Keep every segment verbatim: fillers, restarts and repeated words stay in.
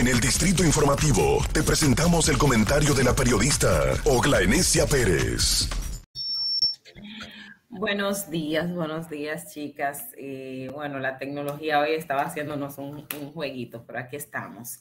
En el Distrito Informativo te presentamos el comentario de la periodista Hogla Enecia Pérez. Buenos días, buenos días, chicas. Eh, bueno, la tecnología hoy estaba haciéndonos un, un jueguito, pero aquí estamos.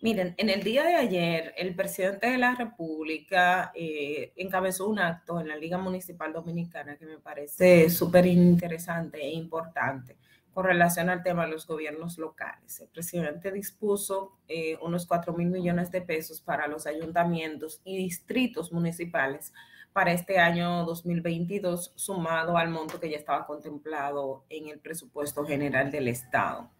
Miren, en el día de ayer, el presidente de la República eh, encabezó un acto en la Liga Municipal Dominicana que me parece súper interesante e importante con relación al tema de los gobiernos locales. El presidente dispuso eh, unos cuatro mil millones de pesos para los ayuntamientos y distritos municipales para este año dos mil veintidós, sumado al monto que ya estaba contemplado en el presupuesto general del Estado.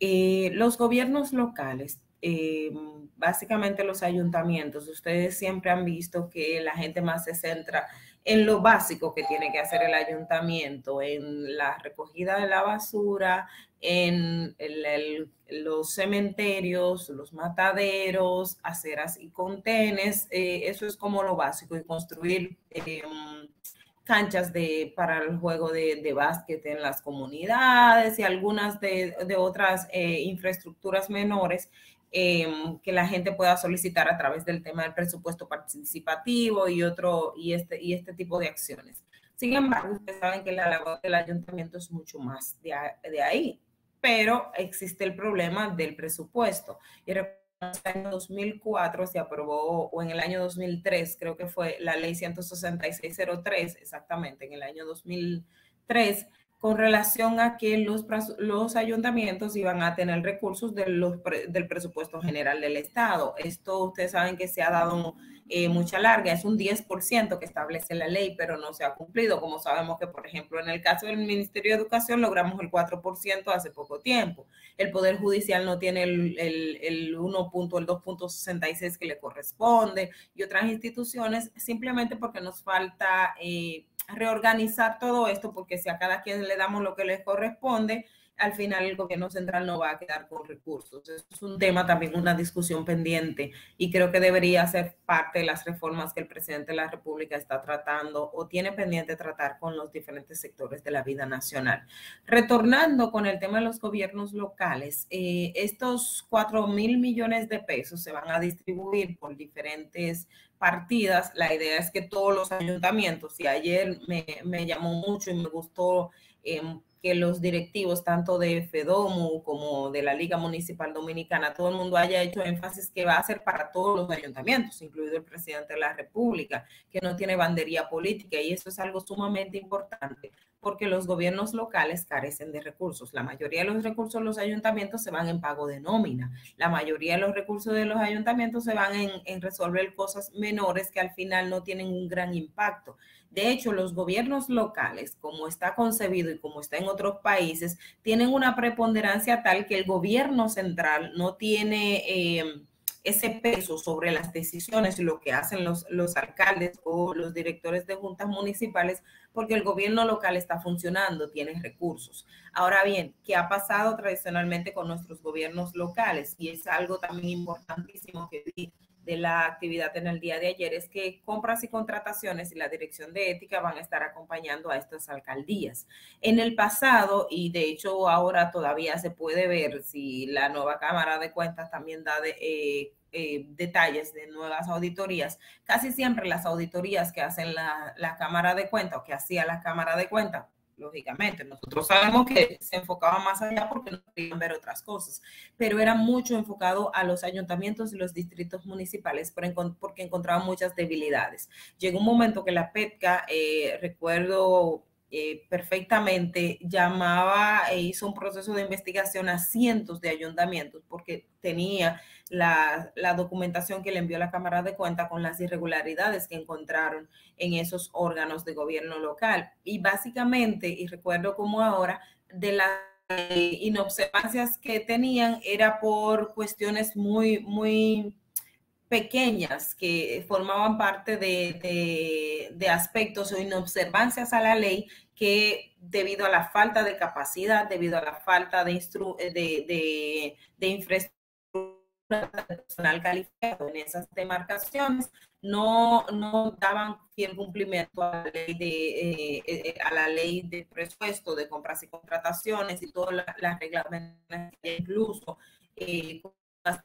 Eh, los gobiernos locales, eh, básicamente los ayuntamientos, ustedes siempre han visto que la gente más se centra en lo básico que tiene que hacer el ayuntamiento, en la recogida de la basura, en el, el, los cementerios, los mataderos, aceras y contenes. Eh, eso es como lo básico, y construir eh, canchas de, para el juego de, de básquet en las comunidades y algunas de, de otras eh, infraestructuras menores Eh, que la gente pueda solicitar a través del tema del presupuesto participativo y otro y este y este tipo de acciones. Sin embargo, ustedes saben que la labor del ayuntamiento es mucho más de, de ahí, pero existe el problema del presupuesto. Y recuerdo que en el año dos mil cuatro se aprobó, o en el año dos mil tres, creo que fue la ley ciento sesenta y seis cero tres, exactamente, en el año dos mil tres, con relación a que los, los ayuntamientos iban a tener recursos de los, del presupuesto general del Estado. Esto ustedes saben que se ha dado eh, mucha larga, es un diez por ciento que establece la ley, pero no se ha cumplido. Como sabemos que, por ejemplo, en el caso del Ministerio de Educación logramos el cuatro por ciento hace poco tiempo. El Poder Judicial no tiene el, el, el uno punto dos punto sesenta y seis que le corresponde, y otras instituciones, simplemente porque nos falta Eh, reorganizar todo esto, porque si a cada quien le damos lo que les corresponde, al final el gobierno central no va a quedar con recursos. Eso es un tema también, una discusión pendiente, y creo que debería ser parte de las reformas que el presidente de la República está tratando o tiene pendiente tratar con los diferentes sectores de la vida nacional. Retornando con el tema de los gobiernos locales, eh, estos cuatro mil millones de pesos se van a distribuir por diferentes partidas. La idea es que todos los ayuntamientos, y ayer me, me llamó mucho y me gustó eh, que los directivos tanto de FEDOMU como de la Liga Municipal Dominicana, todo el mundo haya hecho énfasis que va a ser para todos los ayuntamientos, incluido el presidente de la República, que no tiene bandería política, y eso es algo sumamente importante, porque los gobiernos locales carecen de recursos. La mayoría de los recursos de los ayuntamientos se van en pago de nómina, la mayoría de los recursos de los ayuntamientos se van en, en resolver cosas menores que al final no tienen un gran impacto. De hecho, los gobiernos locales, como está concebido y como está en otros países, tienen una preponderancia tal que el gobierno central no tiene eh, ese peso sobre las decisiones, lo que hacen los, los alcaldes o los directores de juntas municipales, porque el gobierno local está funcionando, tiene recursos. Ahora bien, ¿qué ha pasado tradicionalmente con nuestros gobiernos locales? Y es algo también importantísimo que vi de la actividad en el día de ayer, es que compras y contrataciones y la dirección de ética van a estar acompañando a estas alcaldías. En el pasado, y de hecho ahora todavía se puede ver, si la nueva Cámara de Cuentas también da de, eh, eh, detalles de nuevas auditorías, casi siempre las auditorías que hacen la, la Cámara de Cuentas, o que hacía la Cámara de Cuentas, lógicamente, nosotros sabemos que se enfocaba más allá porque no querían ver otras cosas, pero era mucho enfocado a los ayuntamientos y los distritos municipales porque encontraban muchas debilidades. Llegó un momento que la PETCA, eh, recuerdo eh, perfectamente, llamaba e hizo un proceso de investigación a cientos de ayuntamientos porque tenía la, la documentación que le envió la Cámara de Cuentas con las irregularidades que encontraron en esos órganos de gobierno local. Y básicamente, y recuerdo como ahora, de las eh, inobservancias que tenían era por cuestiones muy, muy pequeñas que formaban parte de, de, de aspectos o inobservancias a la ley que, debido a la falta de capacidad, debido a la falta de, instru de, de, de infraestructura personal calificado en esas demarcaciones, no, no daban fiel cumplimiento a la ley de, eh, eh, a la ley de presupuesto, de compras y contrataciones y todas las reglas, incluso eh, a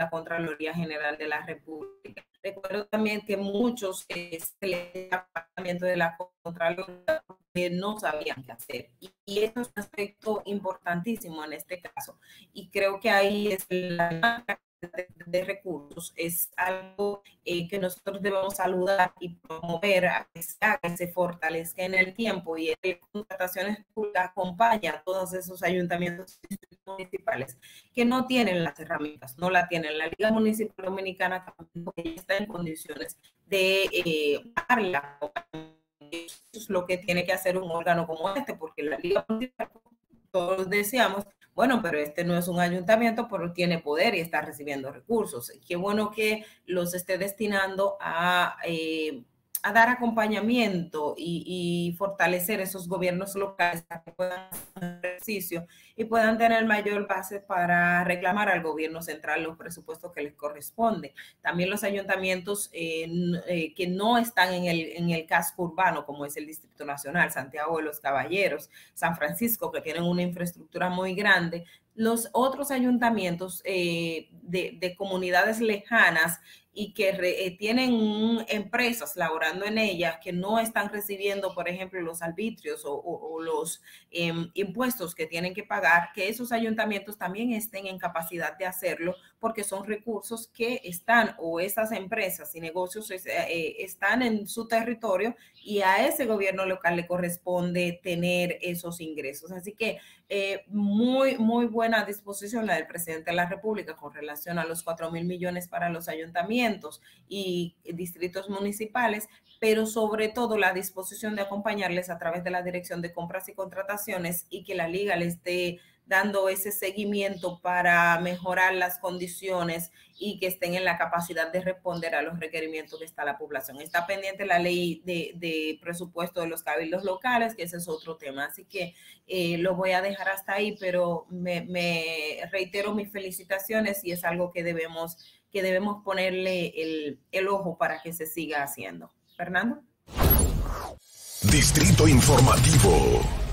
la Contraloría General de la República. Recuerdo también que muchos eh, se les apartamiento de la Contraloría que no sabían qué hacer. Y, y eso es un aspecto importantísimo en este caso. Y creo que ahí es la de, de recursos, es algo eh, que nosotros debemos saludar y promover a que, sea, que se fortalezca en el tiempo, y las contrataciones públicas acompañan a todos esos ayuntamientos municipales que no tienen las herramientas, no la tienen. La Liga Municipal Dominicana tampoco está en condiciones de eh, dar la compañía. Eso es lo que tiene que hacer un órgano como este, porque la Liga Municipal, todos deseamos, bueno, pero este no es un ayuntamiento, pero tiene poder y está recibiendo recursos. Qué bueno que los esté destinando a, eh, a dar acompañamiento y, y fortalecer esos gobiernos locales para que puedan hacer ejercicio y puedan tener mayor base para reclamar al gobierno central los presupuestos que les corresponden. También los ayuntamientos eh, eh, que no están en el, en el casco urbano, como es el Distrito Nacional, Santiago de los Caballeros, San Francisco, que tienen una infraestructura muy grande. Los otros ayuntamientos eh, de, de comunidades lejanas y que re, eh, tienen un, empresas laborando en ellas que no están recibiendo, por ejemplo, los arbitrios o, o, o los eh, impuestos que tienen que pagar, que esos ayuntamientos también estén en capacidad de hacerlo, porque son recursos que están, o esas empresas y negocios eh, están en su territorio, y a ese gobierno local le corresponde tener esos ingresos. Así que eh, muy, muy buena a disposición la del presidente de la República con relación a los cuatro mil millones para los ayuntamientos y distritos municipales, pero sobre todo la disposición de acompañarles a través de la Dirección de Compras y Contrataciones, y que la Liga les esté dando ese seguimiento para mejorar las condiciones y que estén en la capacidad de responder a los requerimientos que está la población. Está pendiente la ley de, de presupuesto de los cabildos locales, que ese es otro tema. Así que eh, lo voy a dejar hasta ahí, pero me, me reitero mis felicitaciones, y es algo que debemos, que debemos ponerle el, el ojo para que se siga haciendo. Fernando. Distrito Informativo.